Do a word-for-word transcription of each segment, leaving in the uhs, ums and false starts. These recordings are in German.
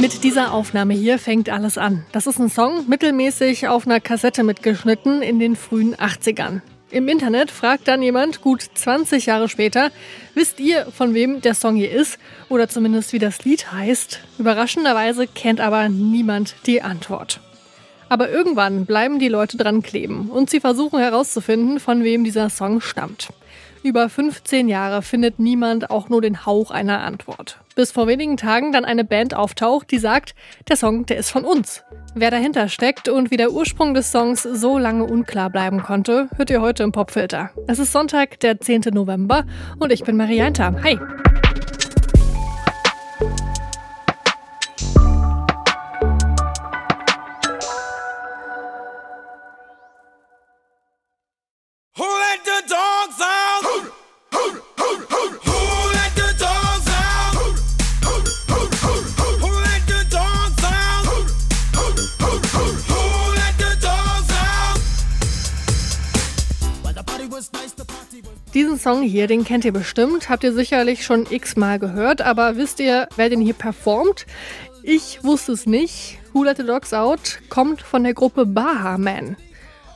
Mit dieser Aufnahme hier fängt alles an. Das ist ein Song, mittelmäßig auf einer Kassette mitgeschnitten in den frühen achtzigern. Im Internet fragt dann jemand gut zwanzig Jahre später, wisst ihr, von wem der Song hier ist oder zumindest wie das Lied heißt? Überraschenderweise kennt aber niemand die Antwort. Aber irgendwann bleiben die Leute dran kleben und sie versuchen herauszufinden, von wem dieser Song stammt. Über fünfzehn Jahre findet niemand auch nur den Hauch einer Antwort. Bis vor wenigen Tagen dann eine Band auftaucht, die sagt, der Song, der ist von uns. Wer dahinter steckt und wie der Ursprung des Songs so lange unklar bleiben konnte, hört ihr heute im Popfilter. Es ist Sonntag, der zehnten November und ich bin Maria Einter. Hi! Diesen Song hier, den kennt ihr bestimmt, habt ihr sicherlich schon x-mal gehört, aber wisst ihr, wer den hier performt? Ich wusste es nicht. Who Let the Dogs Out kommt von der Gruppe Baha Men.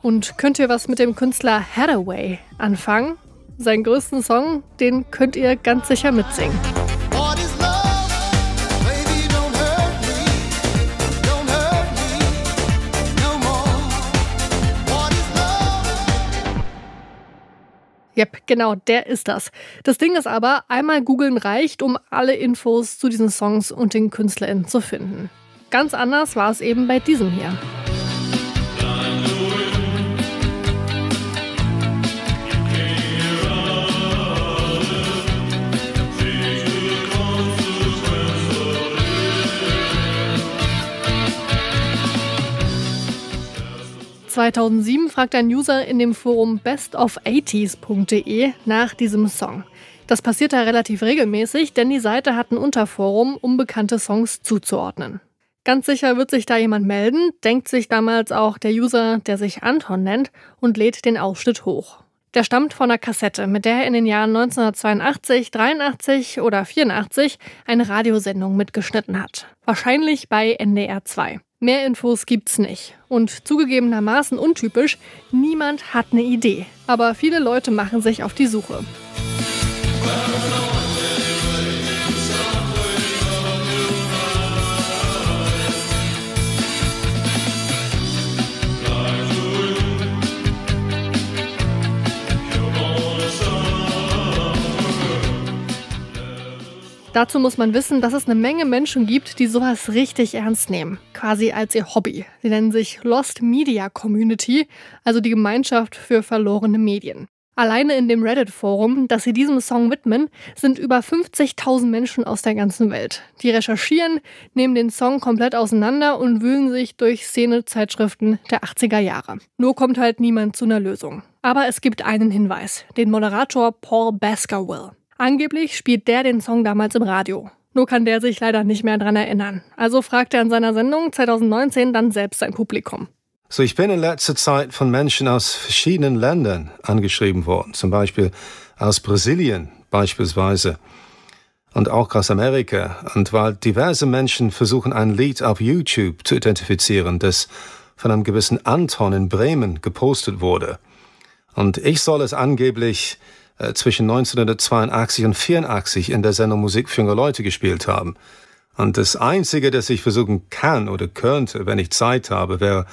Und könnt ihr was mit dem Künstler Haddaway anfangen? Seinen größten Song, den könnt ihr ganz sicher mitsingen. Yep, genau, der ist das. Das Ding ist aber, einmal googeln reicht, um alle Infos zu diesen Songs und den KünstlerInnen zu finden. Ganz anders war es eben bei diesem hier. zweitausendsieben fragt ein User in dem Forum best of eighties punkt de nach diesem Song. Das passiert da relativ regelmäßig, denn die Seite hat ein Unterforum, um bekannte Songs zuzuordnen. Ganz sicher wird sich da jemand melden, denkt sich damals auch der User, der sich Anton nennt, und lädt den Ausschnitt hoch. Der stammt von einer Kassette, mit der er in den Jahren neunzehnhundertzweiundachtzig, dreiundachtzig oder vierundachtzig eine Radiosendung mitgeschnitten hat. Wahrscheinlich bei N D R zwei. Mehr Infos gibt's nicht. Und zugegebenermaßen untypisch, niemand hat eine Idee. Aber viele Leute machen sich auf die Suche. Dazu muss man wissen, dass es eine Menge Menschen gibt, die sowas richtig ernst nehmen. Quasi als ihr Hobby. Sie nennen sich Lost Media Community, also die Gemeinschaft für verlorene Medien. Alleine in dem Reddit-Forum, das sie diesem Song widmen, sind über fünfzigtausend Menschen aus der ganzen Welt. Die recherchieren, nehmen den Song komplett auseinander und wühlen sich durch Szene-Zeitschriften der achtziger Jahre. Nur kommt halt niemand zu einer Lösung. Aber es gibt einen Hinweis, den Moderator Paul Baskerville. Angeblich spielt der den Song damals im Radio. Nur kann der sich leider nicht mehr dran erinnern. Also fragt er in seiner Sendung zweitausendneunzehn dann selbst sein Publikum. So, ich bin in letzter Zeit von Menschen aus verschiedenen Ländern angeschrieben worden. Zum Beispiel aus Brasilien beispielsweise und auch aus Amerika. Und weil diverse Menschen versuchen, ein Lied auf YouTube zu identifizieren, das von einem gewissen Anton in Bremen gepostet wurde. Und ich soll es angeblich zwischen neunzehnhundertzweiundachtzig und vierundachtzig in der Sendung Musik für junge Leute gespielt haben. Und das Einzige, das ich versuchen kann oder könnte, wenn ich Zeit habe, wäre,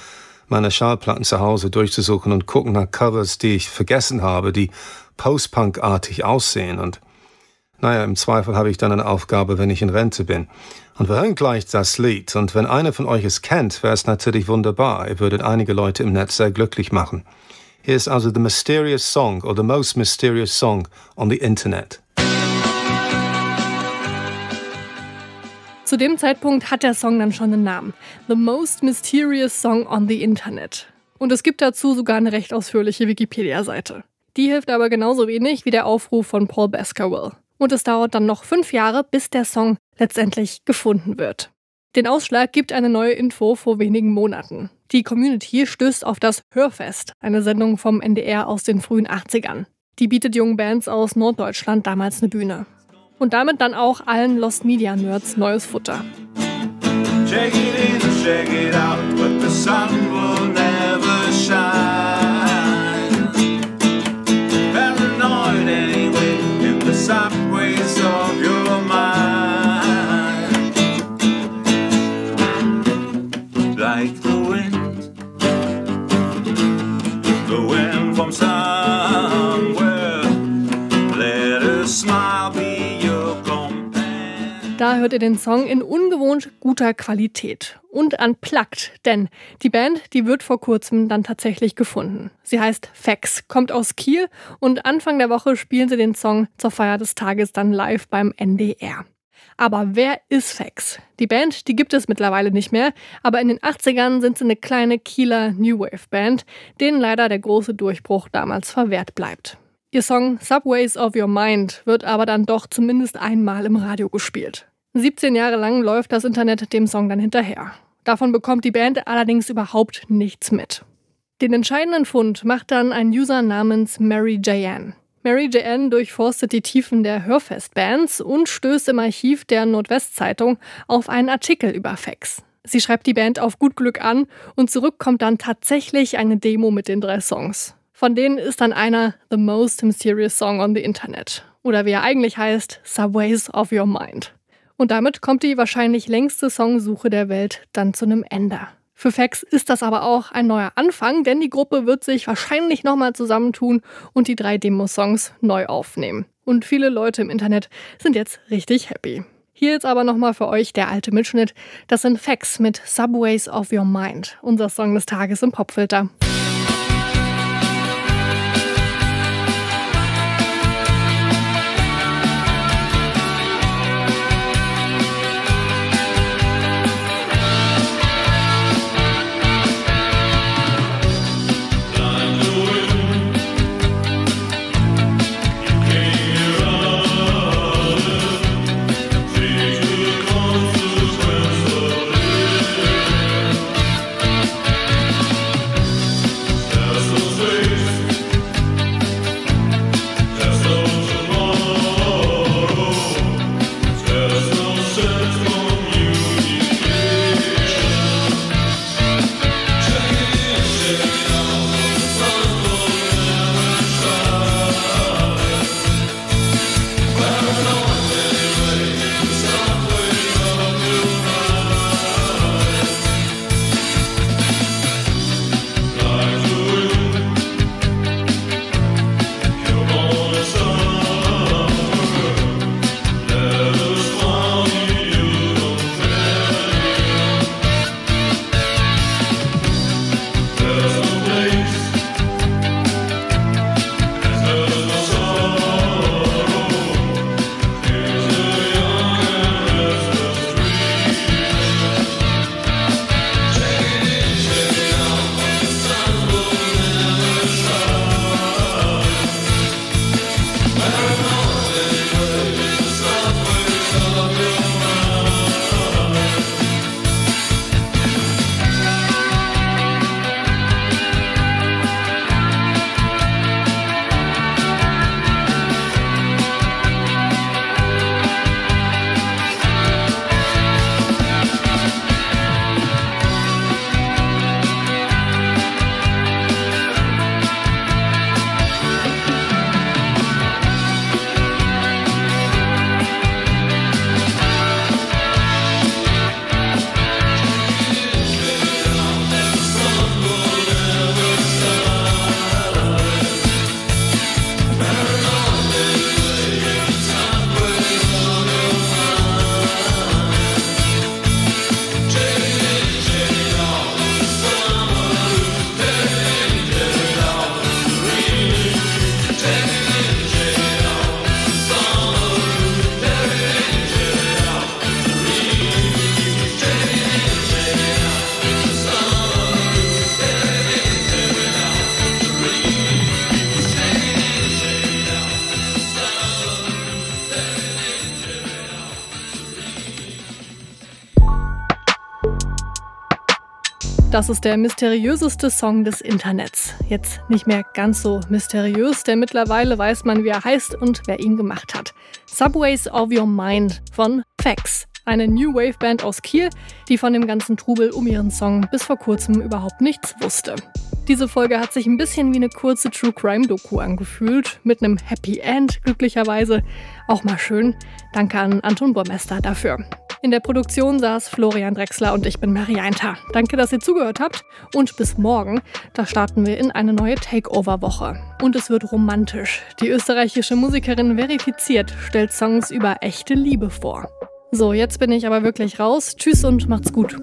meine Schallplatten zu Hause durchzusuchen und gucken nach Covers, die ich vergessen habe, die Post-Punk-artig aussehen. Und naja, im Zweifel habe ich dann eine Aufgabe, wenn ich in Rente bin. Und wir hören gleich das Lied. Und wenn einer von euch es kennt, wäre es natürlich wunderbar. Ihr würdet einige Leute im Netz sehr glücklich machen. Hier ist also The Mysterious Song or The Most Mysterious Song on the Internet. Zu dem Zeitpunkt hat der Song dann schon einen Namen. The Most Mysterious Song on the Internet. Und es gibt dazu sogar eine recht ausführliche Wikipedia-Seite. Die hilft aber genauso wenig wie der Aufruf von Paul Baskerville. Und es dauert dann noch fünf Jahre, bis der Song letztendlich gefunden wird. Den Ausschlag gibt eine neue Info vor wenigen Monaten. Die Community stößt auf das Hörfest, eine Sendung vom N D R aus den frühen achtzigern. Die bietet jungen Bands aus Norddeutschland damals eine Bühne. Und damit dann auch allen Lost Media Nerds neues Futter. Shake it in and shake it out, but the sun will never shine. Paranoid anyway, in the subways of your mind. Like the wind, the wind from somewhere, let a smile be your companion. Da hört ihr den Song in ungewohnt guter Qualität und unplugged, denn die Band, die wird vor kurzem dann tatsächlich gefunden. Sie heißt Fax, kommt aus Kiel und Anfang der Woche spielen sie den Song zur Feier des Tages dann live beim N D R. Aber wer ist Fax? Die Band, die gibt es mittlerweile nicht mehr, aber in den achtzigern sind sie eine kleine Kieler New Wave Band, denen leider der große Durchbruch damals verwehrt bleibt. Ihr Song Subways of Your Mind wird aber dann doch zumindest einmal im Radio gespielt. siebzehn Jahre lang läuft das Internet dem Song dann hinterher. Davon bekommt die Band allerdings überhaupt nichts mit. Den entscheidenden Fund macht dann ein User namens Mary J N. Mary J N durchforstet die Tiefen der Hörfest-Bands und stößt im Archiv der Nordwest-Zeitung auf einen Artikel über Fex. Sie schreibt die Band auf gut Glück an und zurück kommt dann tatsächlich eine Demo mit den drei Songs. Von denen ist dann einer The Most Mysterious Song on the Internet. Oder wie er eigentlich heißt, Subways of Your Mind. Und damit kommt die wahrscheinlich längste Songsuche der Welt dann zu einem Ende. Für Fex ist das aber auch ein neuer Anfang, denn die Gruppe wird sich wahrscheinlich nochmal zusammentun und die drei Demo-Songs neu aufnehmen. Und viele Leute im Internet sind jetzt richtig happy. Hier jetzt aber nochmal für euch der alte Mitschnitt. Das sind Fex mit Subways of Your Mind, unser Song des Tages im Popfilter. Das ist der mysteriöseste Song des Internets. Jetzt nicht mehr ganz so mysteriös, denn mittlerweile weiß man, wie er heißt und wer ihn gemacht hat. Subways of Your Mind von Fex. eine New Wave Band aus Kiel, die von dem ganzen Trubel um ihren Song bis vor kurzem überhaupt nichts wusste. Diese Folge hat sich ein bisschen wie eine kurze True-Crime-Doku angefühlt, mit einem Happy End glücklicherweise. Auch mal schön. Danke an Anton Burmester dafür. In der Produktion saß Florian Drexler und ich bin Maria Einter. Danke, dass ihr zugehört habt und bis morgen, da starten wir in eine neue Takeover-Woche. Und es wird romantisch. Die österreichische Musikerin Verifiziert stellt Songs über echte Liebe vor. So, jetzt bin ich aber wirklich raus. Tschüss und macht's gut.